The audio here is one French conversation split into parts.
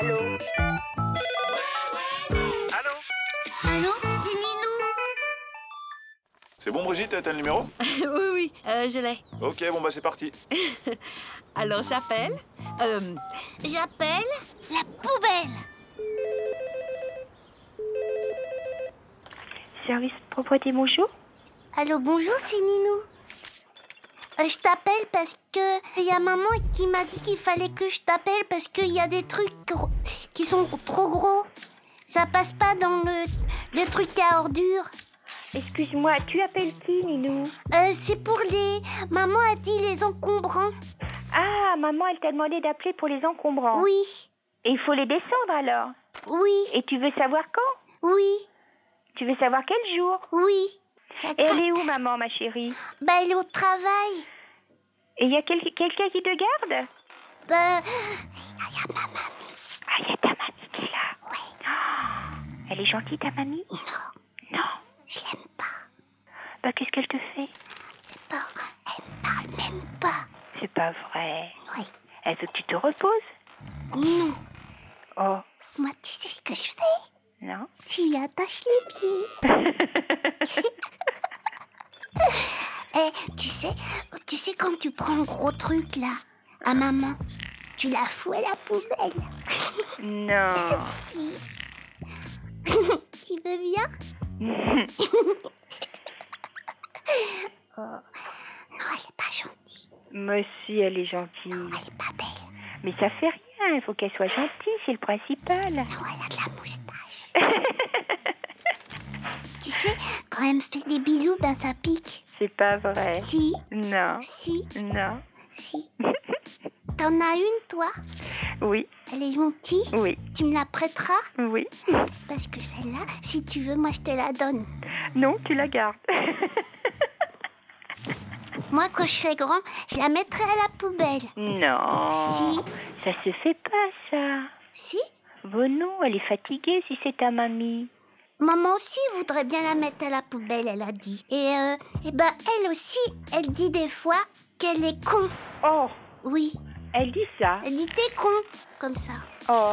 Allô? Allô? Allô, c'est Ninou. C'est bon, Brigitte, t'as le numéro? Oui, je l'ai. Ok, bon, bah c'est parti. Alors, j'appelle... J'appelle la poubelle. Service propreté, bonjour. Allô, bonjour, c'est Ninou. Je t'appelle parce que y a maman qui m'a dit qu'il fallait que je t'appelle parce qu'il y a des trucs qui sont trop gros. Ça passe pas dans le truc à ordures. Excuse-moi, tu appelles qui, Ninou? C'est pour les... Maman a dit les encombrants. Ah, maman, elle t'a demandé d'appeler pour les encombrants. Oui. Et il faut les descendre, alors? Oui. Et tu veux savoir quand? Oui. Tu veux savoir quel jour? Oui. Et elle est où, maman, ma chérie? Bah, elle est au travail. Et il y a quelqu'un qui te garde? Bah, il y a ma mamie. Ah, il y a ta mamie qui est là? Oui. Oh, elle est gentille, ta mamie? Non. Non. Je l'aime pas. Bah, qu'est-ce qu'elle te fait? Bon, elle me parle même pas. C'est pas vrai. Oui. Elle veut que tu te reposes? Non. Oh. Moi, tu sais ce que je fais? Non. Je lui attache les pieds. Tu sais quand tu prends le gros truc, là, à maman, tu la fous à la poubelle. Non. Si. Tu veux bien? Oh. Non, elle est pas gentille. Mais si, elle est gentille. Non, elle est pas belle. Mais ça fait rien, il faut qu'elle soit gentille, c'est le principal. Non, elle a de la moustache. Tu sais, quand elle me fait des bisous, ben ça pique. C'est pas vrai. Si. Non. Si. Non. Si. T'en as une, toi? Oui. Elle est gentille? Oui. Tu me la prêteras? Oui. Parce que celle-là, si tu veux, moi je te la donne. Non, tu la gardes. Moi, quand je serai grand, je la mettrai à la poubelle. Non. Si. Ça se fait pas, ça. Si. Bon, non, elle est fatiguée si c'est ta mamie. Maman aussi voudrait bien la mettre à la poubelle, elle a dit. Et ben, elle aussi, elle dit des fois qu'elle est con. Oh. Oui. Elle dit ça. Elle dit t'es con, comme ça. Oh.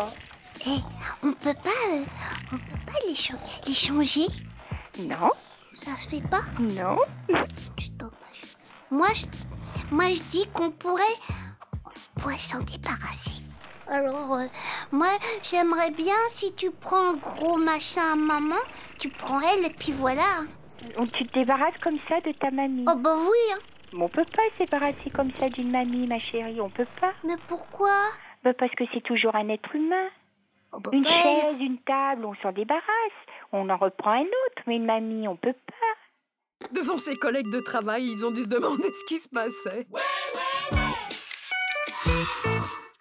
Et on peut pas les changer. Non. Ça se fait pas. Non. C'est dommage. Moi je dis qu'on pourrait s'en débarrasser. Alors moi j'aimerais bien si tu prends gros machin à maman, tu prends elle et puis voilà. Tu te débarrasses comme ça de ta mamie. Oh bah oui. Hein. Mais on peut pas se débarrasser comme ça d'une mamie, ma chérie, on peut pas. Mais pourquoi? Bah parce que c'est toujours un être humain. Oh bah une chaise, une table, on s'en débarrasse. On en reprend un autre, mais une mamie, on peut pas. Devant ses collègues de travail, ils ont dû se demander ce qui se passait. Ouais, ouais, ouais.